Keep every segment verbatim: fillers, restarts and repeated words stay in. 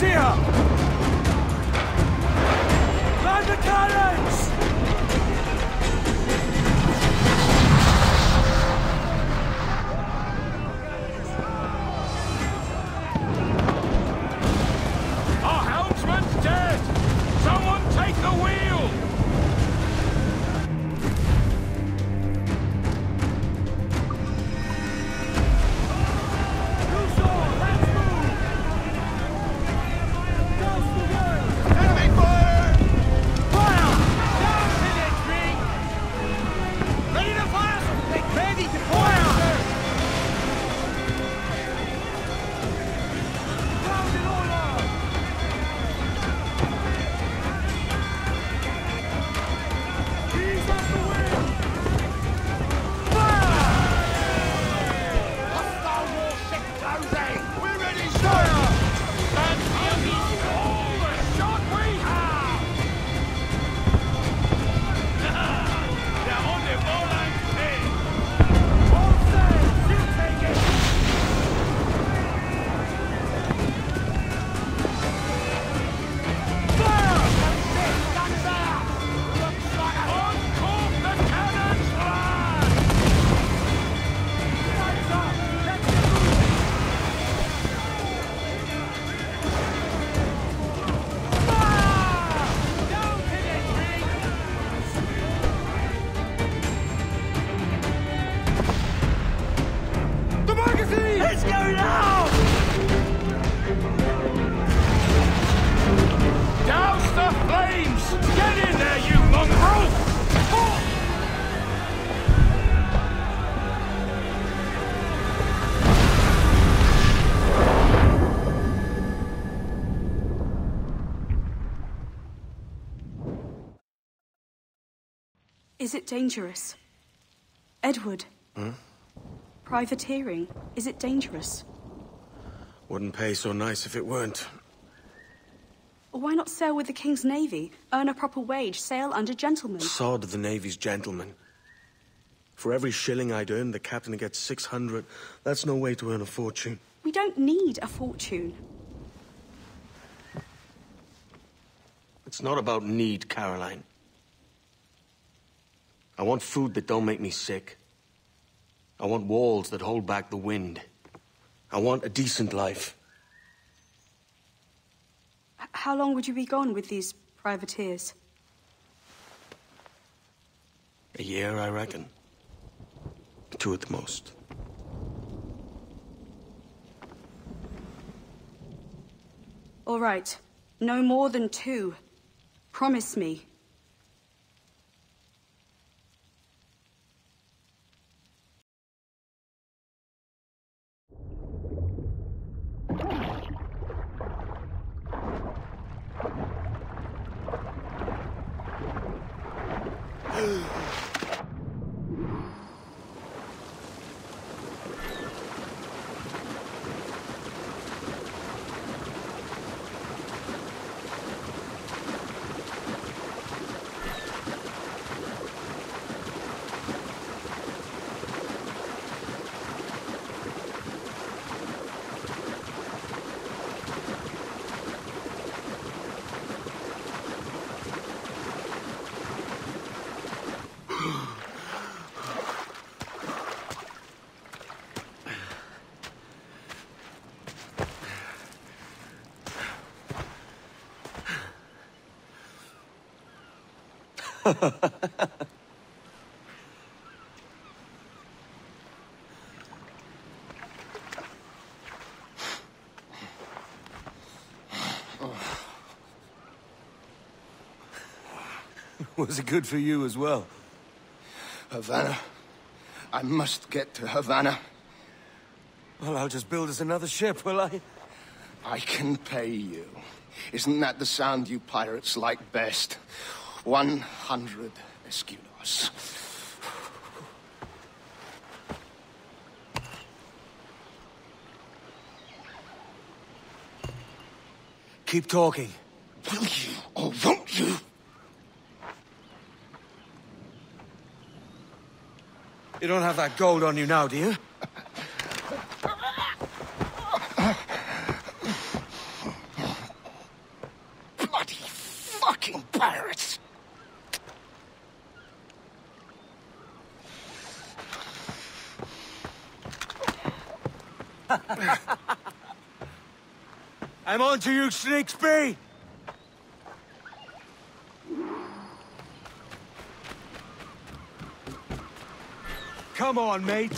She's here! Land the cannons! Our helmsman's dead! Someone take the wheel! Is it dangerous? Edward? Hmm? Privateering, is it dangerous? Wouldn't pay so nice if it weren't. Why not sail with the King's Navy? Earn a proper wage, sail under gentlemen. Sod the Navy's gentlemen. For every shilling I'd earn, the captain gets six hundred. That's no way to earn a fortune. We don't need a fortune. It's not about need, Caroline. I want food that don't make me sick. I want walls that hold back the wind. I want a decent life. How long would you be gone with these privateers? A year, I reckon. Two at the most. All right. No more than two. Promise me. Was it good for you as well? Havana. I must get to Havana. Well, I'll just build us another ship, will I? I can pay you. Isn't that the sound you pirates like best? One hundred escudos. Keep talking. Will you or won't you? You don't have that gold on you now, do you? I'm on to you, Snakesby! Come on, mate.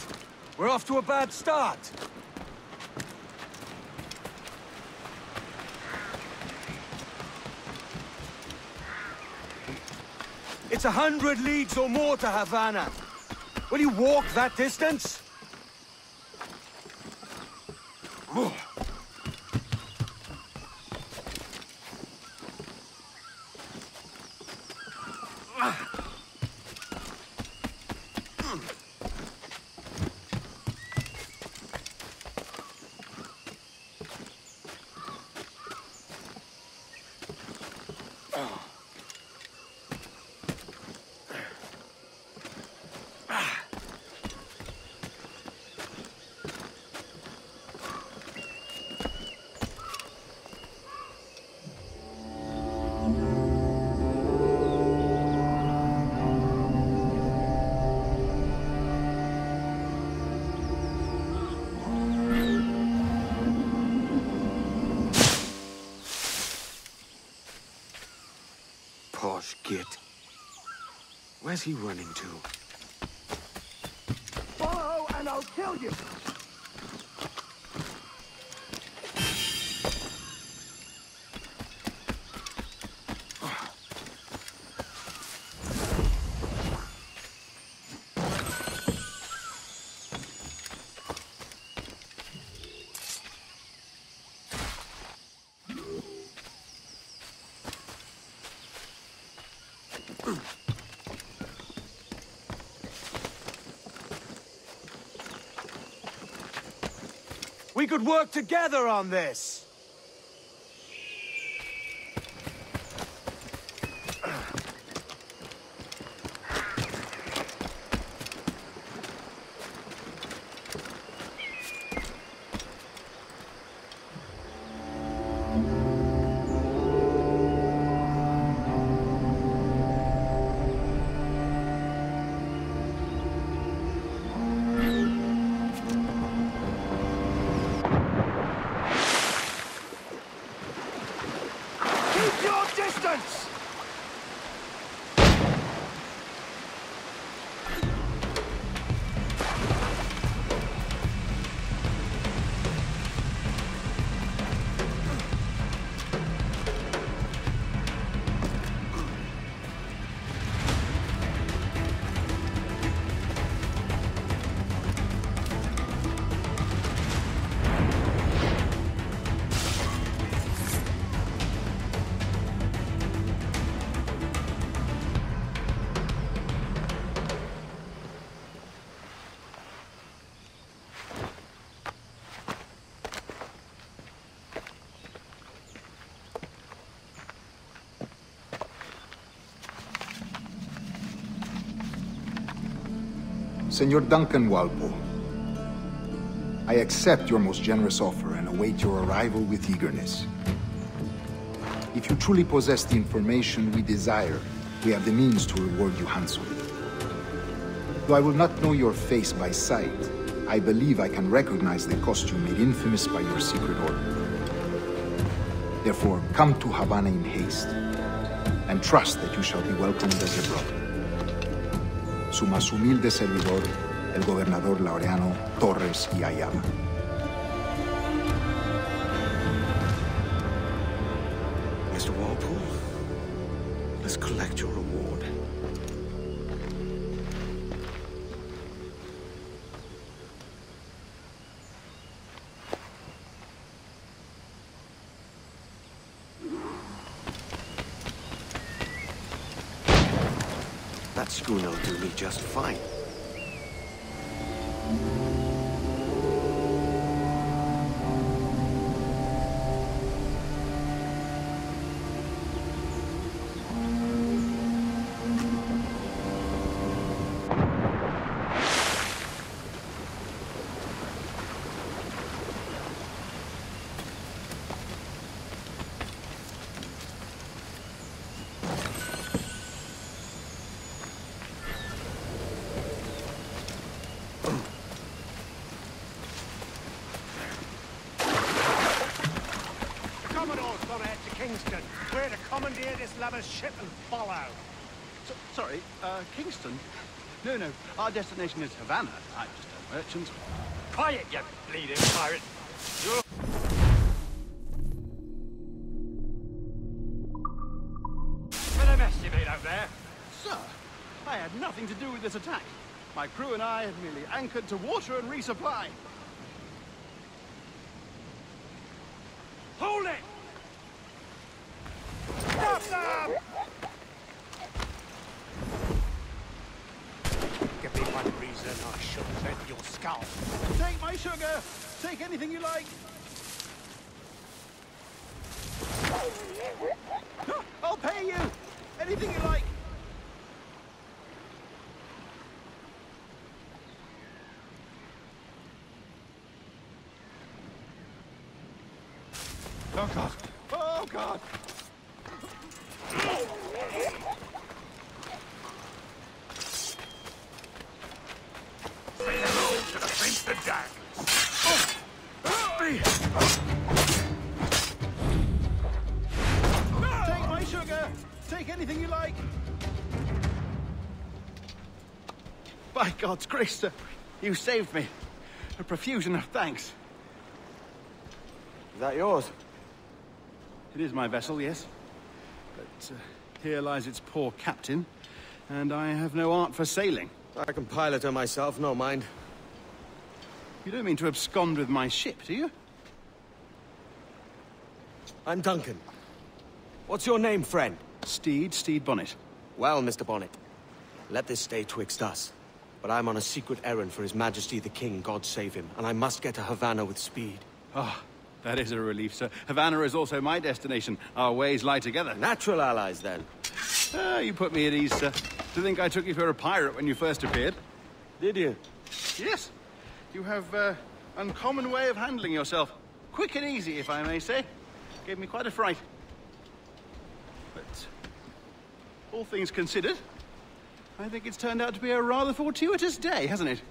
We're off to a bad start. It's a hundred leagues or more to Havana. Will you walk that distance? Ooh. Where's he running to? Follow and I'll kill you! We could work together on this! Señor Duncan Walpole, I accept your most generous offer and await your arrival with eagerness. If you truly possess the information we desire, we have the means to reward you handsomely. Though I will not know your face by sight, I believe I can recognize the costume made infamous by your secret order. Therefore, come to Havana in haste, and trust that you shall be welcomed as a brother. Su más humilde servidor, el gobernador Laureano Torres y Ayama. Mister Walpole, let's collect your reward. Schooner'll do me just fine. here to commandeer this lubber's ship and follow. So, sorry, uh, Kingston? No, no, our destination is Havana. I'm just a merchant. Quiet, you bleeding pirate! You're what a mess you made out there! Sir, I had nothing to do with this attack. My crew and I have merely anchored to water and resupply. Hold it! Stop them! Give me one reason I should let your skull. Take my sugar! Take anything you like! I'll pay you! Anything you like! Oh God! Oh God! Take my sugar! Take anything you like! By God's grace, sir, you saved me. A profusion of thanks. Is that yours? It is my vessel, yes. But uh, here lies its poor captain, and I have no art for sailing. I can pilot her myself, no mind. You don't mean to abscond with my ship, do you? I'm Duncan. What's your name, friend? Stede, Stede Bonnet. Well, Mister Bonnet, let this stay twixt us. But I'm on a secret errand for His Majesty the King, God save him, and I must get to Havana with speed. Ah. Oh. That is a relief, sir. Havana is also my destination. Our ways lie together. Natural allies, then. Ah, you put me at ease, sir. To think I took you for a pirate when you first appeared. Did you? Yes. You have uh, an uncommon way of handling yourself. Quick and easy, if I may say. Gave me quite a fright. But all things considered, I think it's turned out to be a rather fortuitous day, hasn't it?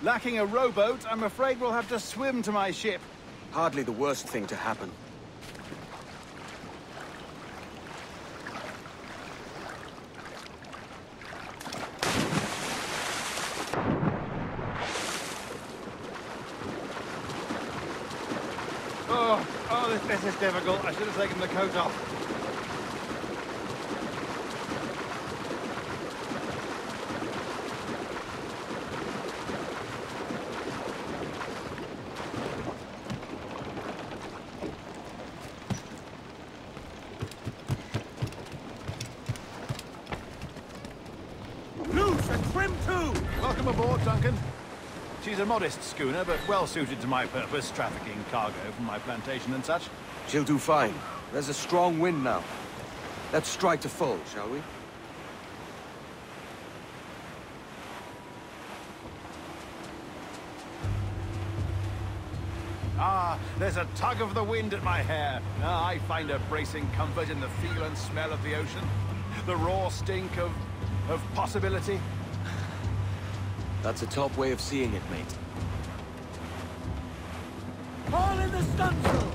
Lacking a rowboat, I'm afraid we'll have to swim to my ship. Hardly the worst thing to happen. Oh, oh, this, this is difficult. I should have taken the coat off. She's a modest schooner, but well-suited to my purpose, trafficking cargo from my plantation and such. She'll do fine. There's a strong wind now. Let's strike to full, shall we? Ah, there's a tug of the wind at my hair. Ah, I find a bracing comfort in the feel and smell of the ocean. The raw stink of... of possibility. That's a top way of seeing it, mate. All in the stunsail!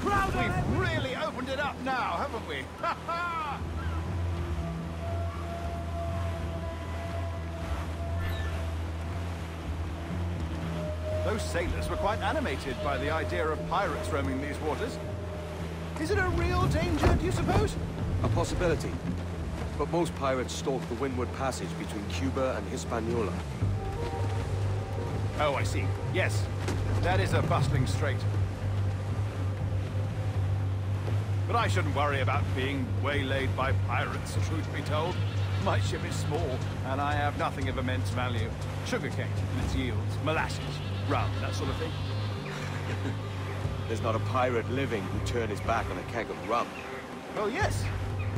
Crowd We've everything. Really opened it up now, haven't we? Ha ha! Those sailors were quite animated by the idea of pirates roaming these waters. Is it a real danger, do you suppose? A possibility. But most pirates stalk the windward passage between Cuba and Hispaniola. Oh, I see. Yes, that is a bustling strait. But I shouldn't worry about being waylaid by pirates, truth be told. My ship is small, and I have nothing of immense value. Sugarcane and its yields, molasses, rum, that sort of thing. There's not a pirate living who'd turn his back on a keg of rum. Well, yes.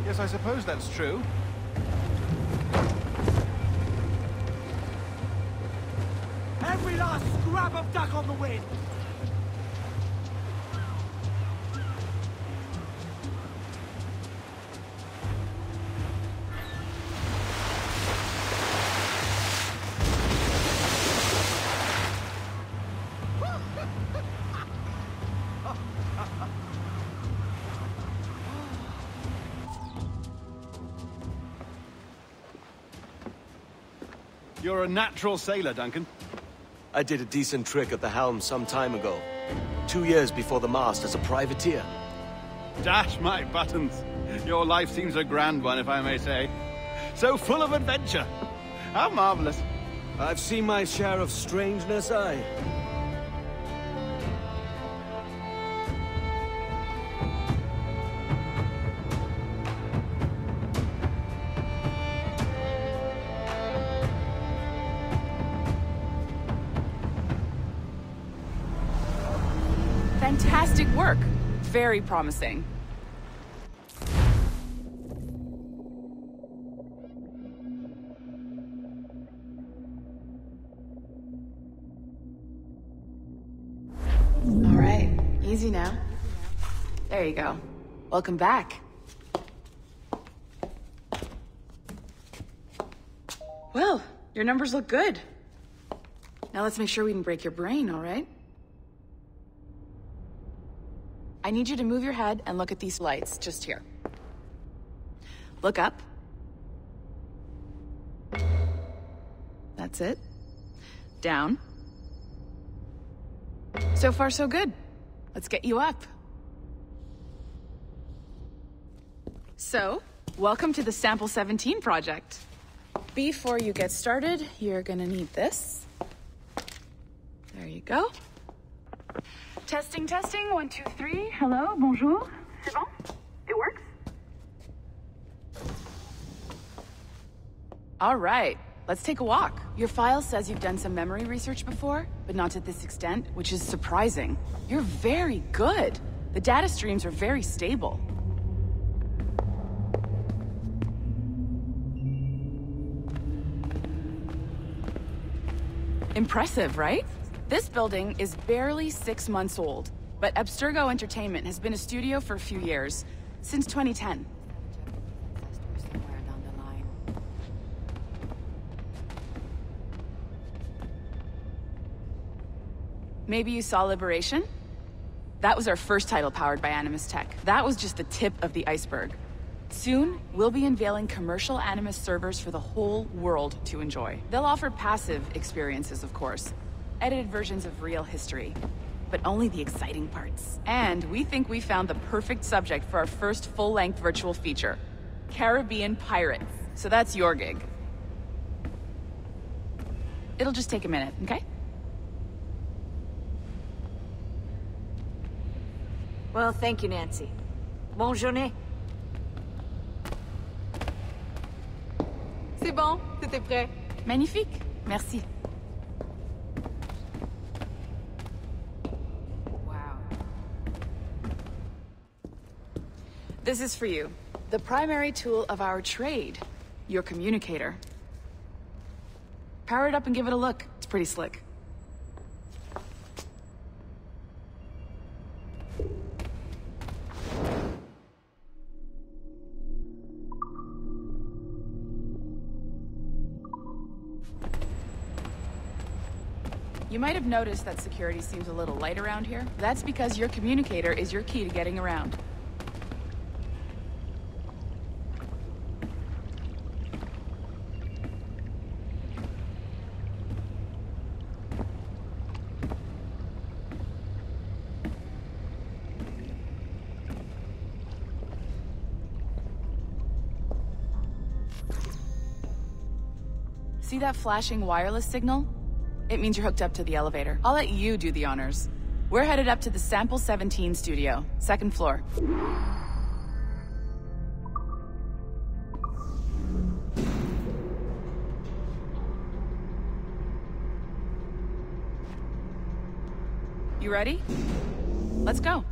Yes, I suppose that's true. Every last scrap of duck on the wind! You're a natural sailor, Duncan. I did a decent trick at the helm some time ago. Two years before the mast as a privateer. Dash my buttons. Your life seems a grand one, if I may say. So full of adventure. How marvelous. I've seen my share of strangeness, I. Fantastic work. Very promising. Easy now. There you go. Welcome back. Well, your numbers look good. Now let's make sure we can break your brain, all right? I need you to move your head and look at these lights just here. Look up. That's it. Down. So far, so good. Let's get you up. So, welcome to the Sample seventeen project. Before you get started, you're gonna need this. There you go. Testing, testing, one, two, three. Hello, bonjour. C'est bon? It works? All right, let's take a walk. Your file says you've done some memory research before, but not to this extent, which is surprising. You're very good. The data streams are very stable. Impressive, right? This building is barely six months old, but Abstergo Entertainment has been a studio for a few years, since twenty ten. Maybe you saw Liberation? That was our first title powered by Animus Tech. That was just the tip of the iceberg. Soon, we'll be unveiling commercial Animus servers for the whole world to enjoy. They'll offer passive experiences, of course, edited versions of real history, but only the exciting parts. And we think we found the perfect subject for our first full-length virtual feature, Caribbean Pirates. So that's your gig. It'll just take a minute, okay? Well, thank you, Nancy. Bonne journée. C'est bon, c'était prêt. Magnifique. Merci. Wow. This is for you. The primary tool of our trade, your communicator. Power it up and give it a look. It's pretty slick. You might have noticed that security seems a little light around here. That's because your communicator is your key to getting around. See that flashing wireless signal? It means you're hooked up to the elevator. I'll let you do the honors. We're headed up to the Sample seventeen studio, second floor. You ready? Let's go.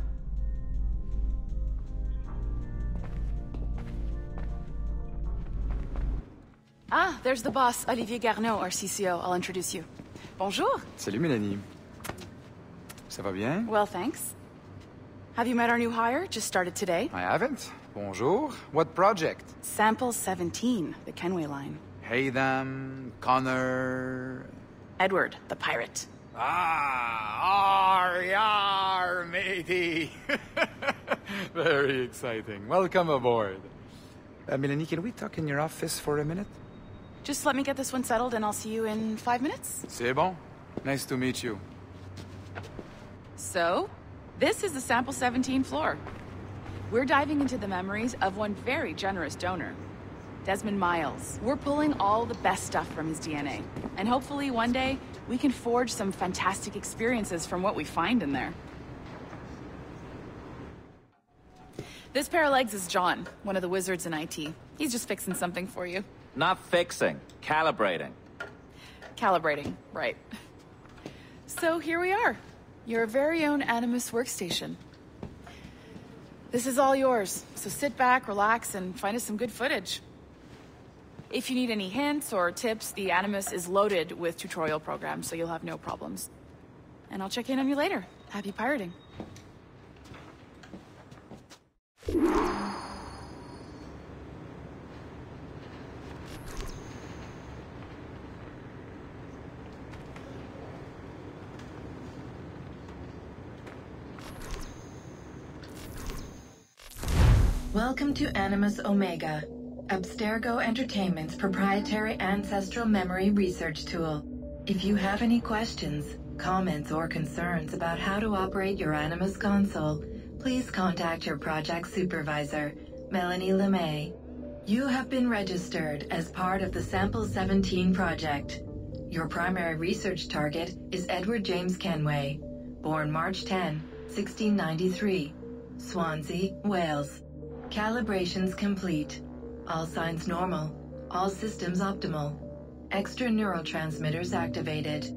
Ah, there's the boss, Olivier Garneau, our C C O. I'll introduce you. Bonjour. Salut, Mélanie. Ça va bien? Well, thanks. Have you met our new hire? Just started today. I haven't. Bonjour. What project? Sample seventeen, the Kenway line. Haydam, Connor... Edward, the pirate. Ah, ar, yar, matey. Very exciting. Welcome aboard. Uh, Mélanie, can we talk in your office for a minute? Just let me get this one settled and I'll see you in five minutes. C'est bon. Nice to meet you. So, this is the sample seventeen floor. We're diving into the memories of one very generous donor, Desmond Miles. We're pulling all the best stuff from his D N A. And hopefully one day, we can forge some fantastic experiences from what we find in there. This pair of legs is John, one of the wizards in I T. He's just fixing something for you. Not fixing, calibrating. Calibrating, right. So here we are, your very own Animus workstation. This is all yours, so sit back, relax, and find us some good footage. If you need any hints or tips, the Animus is loaded with tutorial programs, so you'll have no problems. And I'll check in on you later. Happy pirating. Welcome to Animus Omega, Abstergo Entertainment's proprietary ancestral memory research tool. If you have any questions, comments, or concerns about how to operate your Animus console, please contact your project supervisor, Melanie LeMay. You have been registered as part of the Sample seventeen project. Your primary research target is Edward James Kenway, born March tenth, sixteen ninety-three, Swansea, Wales. Calibrations complete. All signs normal. All systems optimal. Extra neurotransmitters activated.